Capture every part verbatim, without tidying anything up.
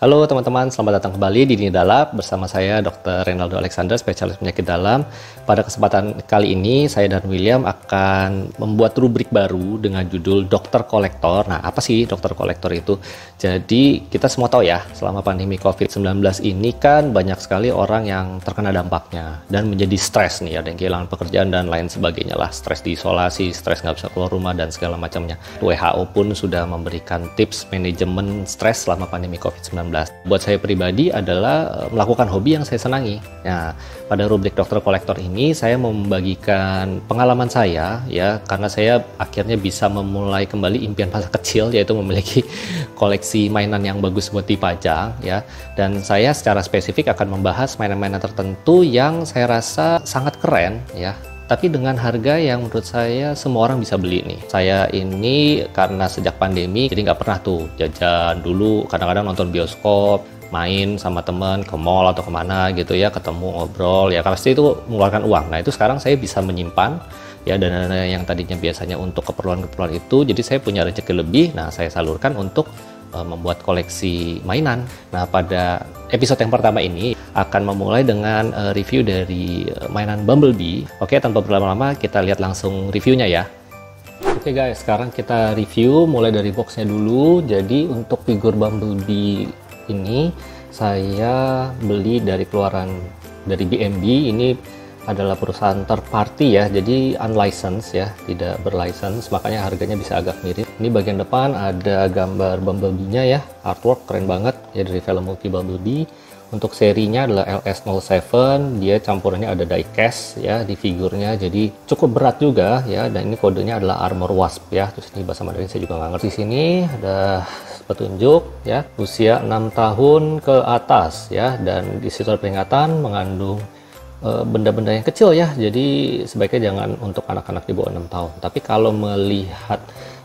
Halo teman-teman, selamat datang kembali di Dini Dalab bersama saya dokter Reinaldo Alexander, spesialis penyakit dalam. Pada kesempatan kali ini saya dan William akan membuat rubrik baru dengan judul Dokter Kolektor. Nah, apa sih Dokter Kolektor itu? Jadi kita semua tahu ya, selama pandemi COVID sembilan belas ini kan banyak sekali orang yang terkena dampaknya dan menjadi stres nih, ada yang kehilangan pekerjaan dan lain sebagainya lah, stres diisolasi, stres nggak bisa keluar rumah dan segala macamnya. W H O pun sudah memberikan tips manajemen stres selama pandemi COVID sembilan belas. Buat saya pribadi adalah melakukan hobi yang saya senangi. Nah, pada rubrik Dokter Kolektor ini saya mau membagikan pengalaman saya ya, karena saya akhirnya bisa memulai kembali impian masa kecil, yaitu memiliki koleksi mainan yang bagus buat dipajang ya. Dan saya secara spesifik akan membahas mainan-mainan tertentu yang saya rasa sangat keren ya, tapi dengan harga yang menurut saya semua orang bisa beli nih. Saya ini karena sejak pandemi jadi nggak pernah tuh jajan dulu, kadang-kadang nonton bioskop, main sama temen ke mall atau kemana gitu ya, ketemu ngobrol ya, pasti itu mengeluarkan uang. Nah itu sekarang saya bisa menyimpan ya, dana yang tadinya biasanya untuk keperluan-keperluan itu, jadi saya punya rezeki lebih, nah saya salurkan untuk uh, membuat koleksi mainan. Nah pada episode yang pertama ini akan memulai dengan uh, review dari uh, mainan Bumblebee. Oke, tanpa berlama-lama kita lihat langsung reviewnya ya. Oke guys, sekarang kita review mulai dari boxnya dulu. Jadi untuk figur Bumblebee ini saya beli dari keluaran dari B M B. Ini adalah perusahaan third party ya, jadi unlicensed ya, tidak berlicense, makanya harganya bisa agak mirip. Ini bagian depan ada gambar Bumblebee-nya ya, artwork keren banget ya, dari film multi Bumblebee. Untuk serinya adalah L S nol tujuh, dia campurannya ada diecast ya di figurnya, jadi cukup berat juga ya, dan ini kodenya adalah armor wasp ya. Terus ini bahasa Mandarin saya juga nggak ngerti. Di sini ada petunjuk ya, usia enam tahun ke atas ya, dan di situ ada peringatan mengandung benda-benda yang kecil ya, jadi sebaiknya jangan untuk anak-anak di bawah enam tahun. Tapi kalau melihat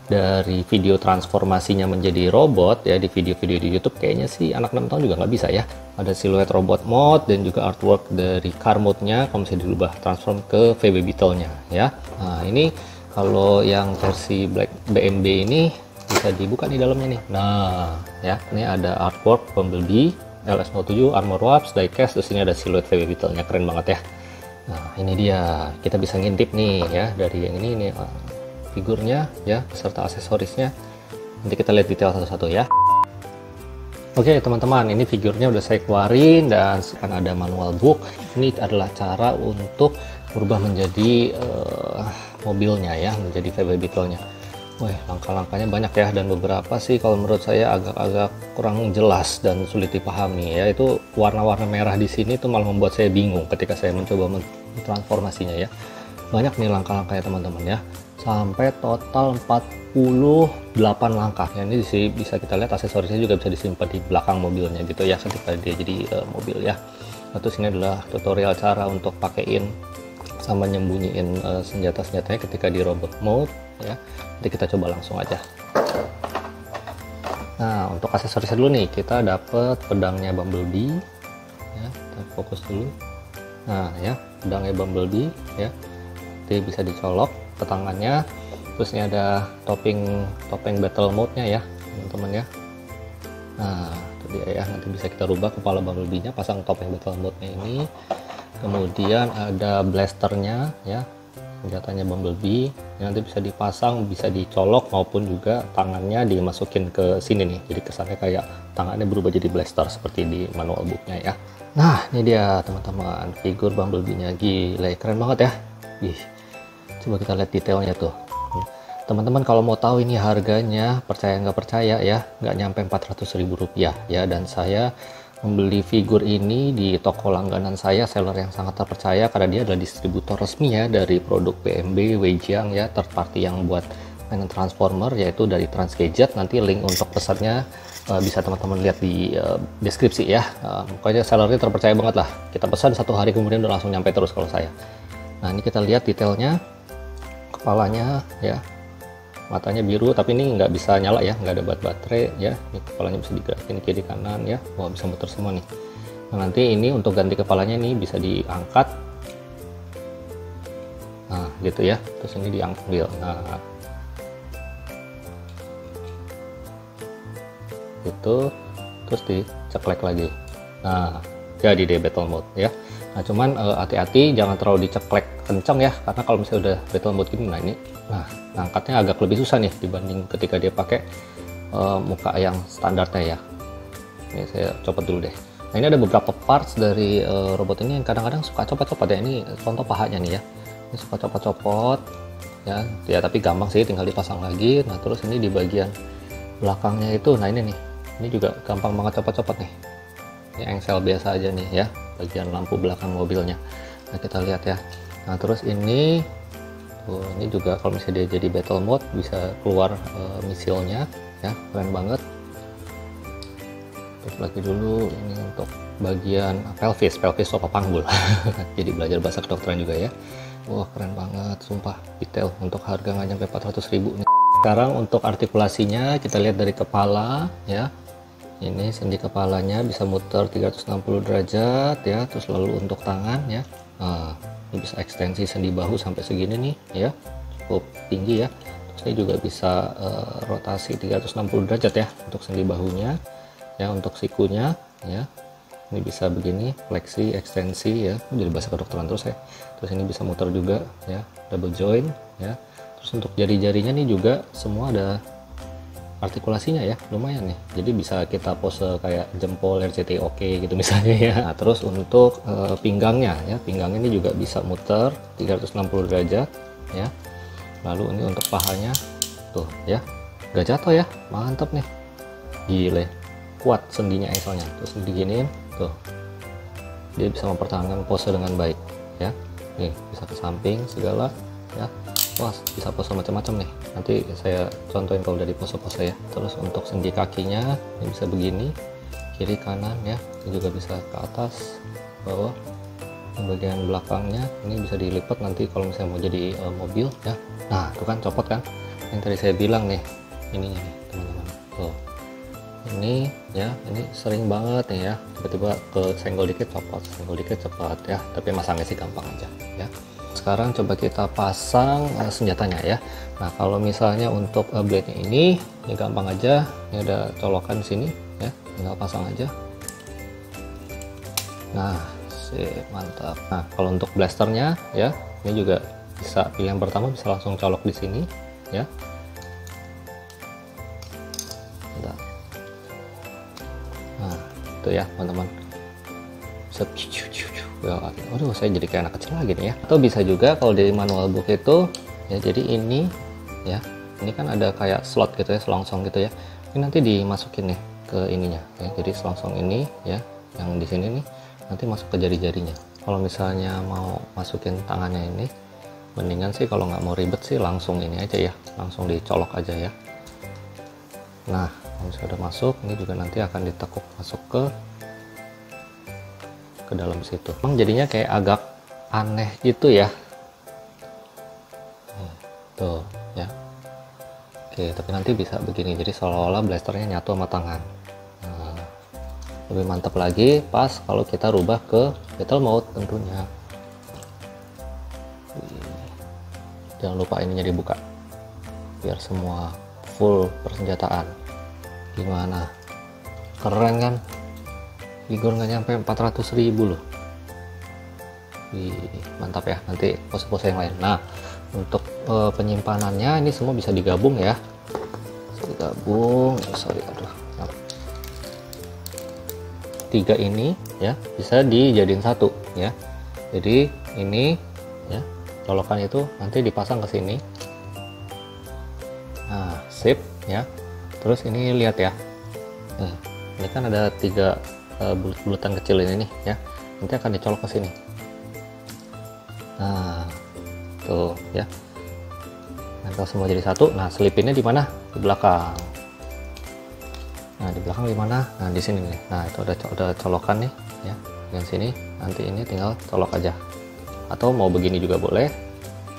dari video transformasinya menjadi robot ya di video-video di YouTube, kayaknya sih anak enam tahun juga nggak bisa ya. Ada siluet robot mode dan juga artwork dari car mode-nya kalau misalnya dirubah transform ke V W Beetle-nya ya. Nah ini kalau yang versi Black B M B ini bisa dibuka di dalamnya nih. Nah ya, ini ada artwork Bumblebee, L S nol tujuh, armor wasp, diecast, terus ini ada siluet V W Beetle-nya, keren banget ya. Nah ini dia, kita bisa ngintip nih ya dari yang ini nih figurnya ya, beserta aksesorisnya. Nanti kita lihat detail satu-satu ya. Oke teman-teman, ini figurnya udah saya keluarin dan akan ada manual book. Ini adalah cara untuk berubah menjadi uh, mobilnya ya, menjadi V W Beetle-nya. Wah, langkah-langkahnya banyak ya, dan beberapa sih kalau menurut saya agak-agak kurang jelas dan sulit dipahami ya. Itu warna-warna merah di sini tuh malah membuat saya bingung ketika saya mencoba mentransformasinya ya. Banyak nih langkah-langkahnya teman-teman ya, sampai total empat puluh delapan langkah ya. Ini bisa kita lihat aksesorisnya juga bisa disimpan di belakang mobilnya gitu ya, ketika dia jadi uh, mobil ya. Terus ini adalah tutorial cara untuk pakein sama nyembunyiin uh, senjata-senjatanya ketika di robot mode ya. Nanti kita coba langsung aja. Nah untuk aksesorisnya dulu nih, kita dapat pedangnya Bumblebee ya, kita fokus dulu. Nah ya, pedangnya Bumblebee ya, dia bisa dicolok ke tangannya. Terus ini ada topeng topeng battle mode nya ya teman-teman ya. Nah itu dia ya, nanti bisa kita rubah kepala Bumblebee nya, pasang topeng battle mode nya ini. Kemudian ada blasternya ya, senjatanya Bumblebee yang nanti bisa dipasang, bisa dicolok, maupun juga tangannya dimasukin ke sini nih, jadi kesannya kayak tangannya berubah jadi blaster seperti di manual book nya ya. Nah ini dia teman-teman, figur Bumblebee nya gila keren banget ya. Ih, coba kita lihat detailnya tuh teman-teman. Kalau mau tahu ini harganya, percaya nggak percaya ya, nggak nyampe empat ratus ribu rupiah ya. Dan saya membeli figur ini di toko langganan saya, seller yang sangat terpercaya karena dia adalah distributor resmi ya dari produk B M B, Weijiang ya, third party yang buat mainan transformer, yaitu dari Transgadget. Nanti link untuk pesannya uh, bisa teman-teman lihat di uh, deskripsi ya. Uh, pokoknya sellernya terpercaya banget lah, kita pesan satu hari kemudian udah langsung nyampe terus kalau saya. Nah ini kita lihat detailnya, kepalanya ya, matanya biru tapi ini nggak bisa nyala ya, nggak ada baterai ya. Ini kepalanya bisa digerakin kiri kanan ya, wah bisa muter semua nih. Nah, nanti ini untuk ganti kepalanya nih bisa diangkat, nah gitu ya, terus ini diambil. Nah itu, terus diceklek lagi. Nah, jadi deh battle mode ya. Nah, cuman hati-hati, eh, jangan terlalu diceklek kencang ya, karena kalau misalnya udah battle mode gini, nah ini, nah angkatnya agak lebih susah nih dibanding ketika dia pakai eh, muka yang standarnya ya. Ini saya copot dulu deh. Nah, ini ada beberapa parts dari eh, robot ini yang kadang-kadang suka copot-copot ya. Ini contoh pahanya nih ya, ini suka copot-copot ya, ya tapi gampang sih, tinggal dipasang lagi. Nah, terus ini di bagian belakangnya itu, nah ini nih, ini juga gampang banget copot-copot nih. Ini engsel biasa aja nih ya, bagian lampu belakang mobilnya. Nah, kita lihat ya. Nah, terus ini tuh, ini juga kalau misalnya dia jadi battle mode bisa keluar e, misilnya ya, keren banget. Terus lagi dulu ini untuk bagian pelvis, pelvis sopa panggul. Jadi belajar bahasa kedokteran juga ya. Wah, keren banget sumpah, detail. Untuk harga nggak nyampe empat ratus ribu nih. Sekarang untuk artikulasinya kita lihat dari kepala ya. Ini sendi kepalanya bisa muter tiga ratus enam puluh derajat ya. Terus lalu untuk tangan ya, nah, ini bisa ekstensi sendi bahu sampai segini nih ya, cukup tinggi ya. Terus ini juga bisa uh, rotasi tiga ratus enam puluh derajat ya untuk sendi bahunya ya. Untuk sikunya ya, ini bisa begini, fleksi, ekstensi ya. Jadi bahasa kedokteran terus ya. Terus ini bisa muter juga ya, double joint ya. Terus untuk jari-jarinya nih juga semua ada artikulasinya ya, lumayan nih. Jadi bisa kita pose kayak jempol R C T I oke okay, gitu misalnya ya. Nah, terus untuk e, pinggangnya ya, pinggangnya ini juga bisa muter tiga ratus enam puluh derajat ya. Lalu ini untuk pahanya tuh ya, gak jatuh ya, mantap nih, gile, kuat sendinya engselnya. Terus diginiin tuh, dia bisa mempertahankan pose dengan baik ya. Nih bisa ke samping segala ya. Wah, bisa pose macam-macam nih, nanti saya contohin kalau udah di pose-pose ya. Terus untuk sendi kakinya ini bisa begini, kiri kanan ya. Ini juga bisa ke atas, bawah. Bagian belakangnya ini bisa dilipat nanti kalau misalnya mau jadi uh, mobil ya. Nah, itu kan copot kan yang tadi saya bilang nih, ininya nih teman-teman tuh, ini ya, ini sering banget nih ya, tiba-tiba ke senggol dikit copot, senggol dikit copot ya. Tapi masangnya sih gampang aja ya. Sekarang coba kita pasang uh, senjatanya ya. Nah, kalau misalnya untuk uh, blade nya ini, ini gampang aja, ini ada colokan sini ya, tinggal pasang aja. Nah, sih mantap. Nah, kalau untuk blasternya ya, ini juga bisa, pilihan pertama bisa langsung colok di sini ya. Nah, itu ya teman-teman. Bisa waduh, saya jadi kayak anak kecil lagi nih ya. Atau bisa juga kalau dari manual book itu ya, jadi ini ya, ini kan ada kayak slot gitu ya, selongsong gitu ya. Ini nanti dimasukin nih ke ininya ya, jadi selongsong ini ya, yang di sini nih nanti masuk ke jari-jarinya. Kalau misalnya mau masukin tangannya ini, mendingan sih kalau nggak mau ribet sih langsung ini aja ya, langsung dicolok aja ya. Nah, kalau sudah masuk, ini juga nanti akan ditekuk masuk ke ke dalam situ. Emang jadinya kayak agak aneh gitu ya. Nih, tuh ya. Oke, tapi nanti bisa begini. Jadi seolah-olah blasternya nyatu sama tangan. Nah, lebih mantap lagi pas kalau kita rubah ke battle mode tentunya. Jangan lupa ininya dibuka. Biar semua full persenjataan. Gimana? Keren kan? Vigor nggak nyampe empat ratus ribu loh. Wih, mantap ya, nanti pose-pose yang lain. Nah, untuk uh, penyimpanannya ini semua bisa digabung ya, bisa digabung. Oh, sorry, aduh. Nah, tiga ini ya bisa dijadiin satu ya. Jadi ini ya, colokan itu nanti dipasang ke sini. Nah, sip ya. Terus ini lihat ya, nah, ini kan ada tiga bulut-bulutan kecil ini nih ya, nanti akan dicolok ke sini. Nah, tuh ya, nanti semua jadi satu. Nah, selipinnya di mana? Di belakang. Nah, di belakang di mana? Nah, di sini nih. Nah, itu ada ada colokan nih ya, yang sini. Nanti ini tinggal colok aja. Atau mau begini juga boleh,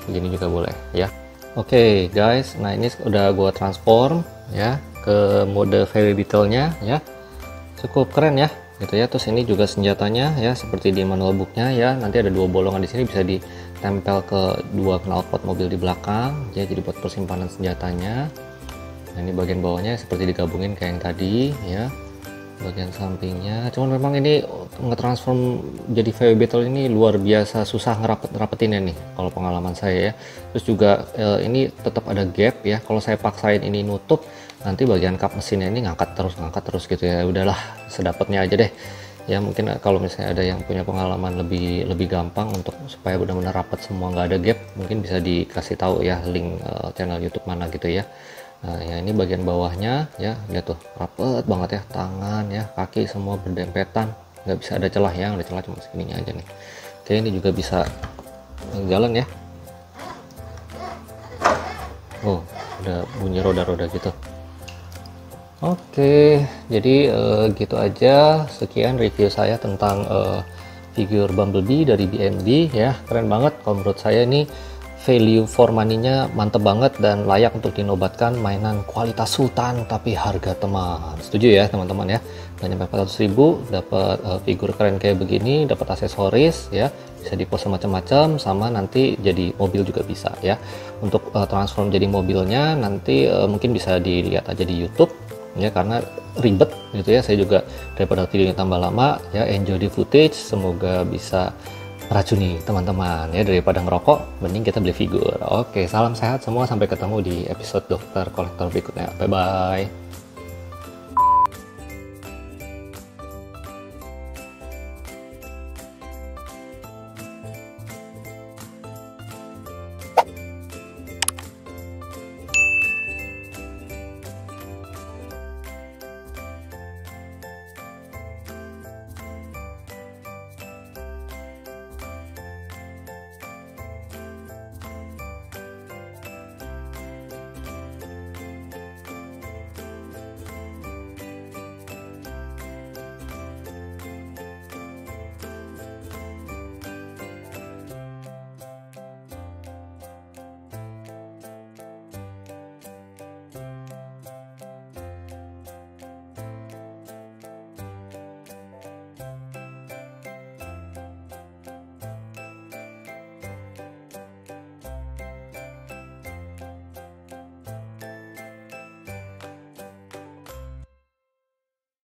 begini juga boleh ya. Oke okay, guys, nah ini udah gua transform ya ke mode V W Beetle-nya ya. Cukup keren ya gitu ya. Terus ini juga senjatanya ya, seperti di manual booknya ya, nanti ada dua bolongan di sini, bisa ditempel ke dua knalpot mobil di belakang ya, jadi buat persimpanan senjatanya. Nah, ini bagian bawahnya seperti digabungin kayak yang tadi ya, bagian sampingnya. Cuman memang ini nge-transform jadi V W Beetle ini luar biasa susah ngerapet-rapetinnya nih kalau pengalaman saya ya. Terus juga eh, ini tetap ada gap ya. Kalau saya paksain ini nutup, nanti bagian kap mesinnya ini ngangkat terus ngangkat terus gitu ya. Udahlah, sedapatnya aja deh. Ya mungkin kalau misalnya ada yang punya pengalaman lebih lebih gampang untuk supaya benar-benar rapat semua, nggak ada gap, mungkin bisa dikasih tahu ya link uh, channel YouTube mana gitu ya. Nah, ya ini bagian bawahnya ya, lihat tuh rapet banget ya, tangan ya, kaki semua berdempetan, nggak bisa ada celah ya, ada celah cuma segininya aja nih. Oke, ini juga bisa jalan ya. Oh, ada bunyi roda-roda gitu. Oke, jadi uh, gitu aja. Sekian review saya tentang uh, figur Bumblebee dari B M B ya. Keren banget kalau menurut saya, ini value for money-nya mantep banget dan layak untuk dinobatkan mainan kualitas sultan tapi harga teman. Setuju ya teman-teman ya. Dan nyampe empat ratus ribu dapat uh, figur keren kayak begini, dapat aksesoris ya, bisa dipose macam-macam, sama nanti jadi mobil juga bisa ya. Untuk uh, transform jadi mobilnya nanti uh, mungkin bisa dilihat aja di YouTube. Ya, karena ribet gitu ya, saya juga daripada videonya tambah lama ya, enjoy the footage, semoga bisa meracuni teman-teman ya, daripada ngerokok mending kita beli figur. Oke, salam sehat semua, sampai ketemu di episode Dokter Kolektor berikutnya. Bye bye.